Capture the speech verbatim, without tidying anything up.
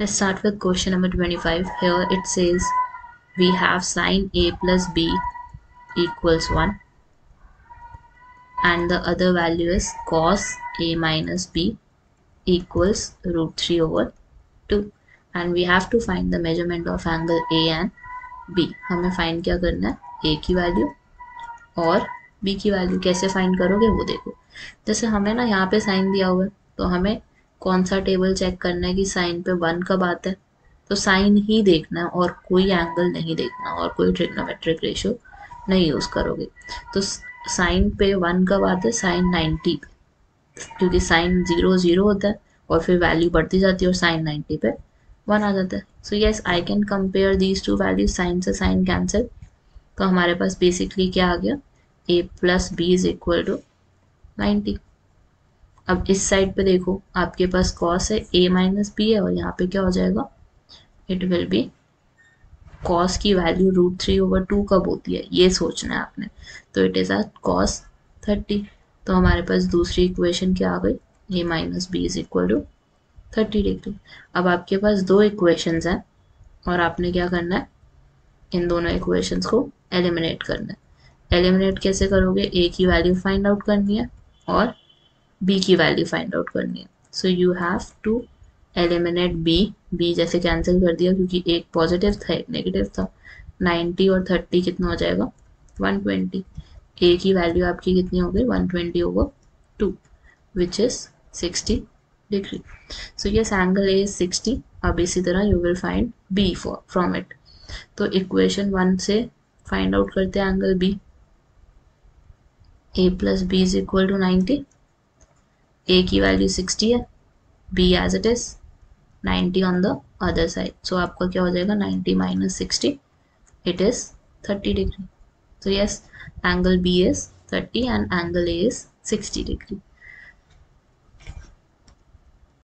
Let's start with question number twenty-five. Here it says we have sine a plus b equals one and the other value is cos a minus b equals root three over two, and we have to find the measurement of angle A and B. हमें find क्या करना है, A की value और B की value. कैसे find करोगे वो देखो. जैसे हमें ना यहाँ पे साइन दिया हुआ है तो हमें कौन सा टेबल चेक करना है कि साइन पे वन कब आता है, तो साइन ही देखना है और कोई एंगल नहीं देखना और कोई ट्रिग्नोमेट्रिक रेशियो नहीं यूज़ करोगे. तो साइन पे वन कब आता है, साइन नाइन्टी पे, क्योंकि साइन जीरो जीरो होता है और फिर वैल्यू बढ़ती जाती है और साइन नाइन्टी पे वन आ जाता है. So yes I can compare these two values. Sine से साइन कैंसिल, तो हमारे पास बेसिकली क्या आ गया, A plus B is equal to ninety. अब इस साइड पे देखो आपके पास कॉस है, ए माइनस बी है और यहाँ पे क्या हो जाएगा, इट विल बी कॉस की value root three over two कब होती है ये सोचना है आपने, तो it is a cos thirty. तो हमारे पास दूसरी इक्वेशन क्या आ गई, A minus B is equal to thirty degree. अब आपके पास दो इक्वेशंस हैं और आपने क्या करना है, इन दोनों इक्वेशंस को एलिमिनेट करना है. एलिमिनेट कैसे करोगे, ए की वैल्यू फाइंड आउट करनी है और बी की वैल्यू फाइंड आउट करनी है. So you have to eliminate B. B जैसे कैंसिल कर दिया क्योंकि एक पॉजिटिव था एक नेगेटिव था. नाइन्टी और थर्टी कितना हो जाएगा, वन ट्वेंटी. ए की वैल्यू आपकी कितनी हो गई, one twenty over two which is sixty degree. So yes angle A is sixty. अब इसी तरह you will find B for from it. तो इक्वेशन वन से फाइंड आउट करते हैं angle B. A plus B is equal to ninety. A की value sixty है, B as it is ninety on the other side. So आपका क्या हो जाएगा, ninety minus sixty it is thirty degree. So yes angle B is thirty and angle A is sixty degree.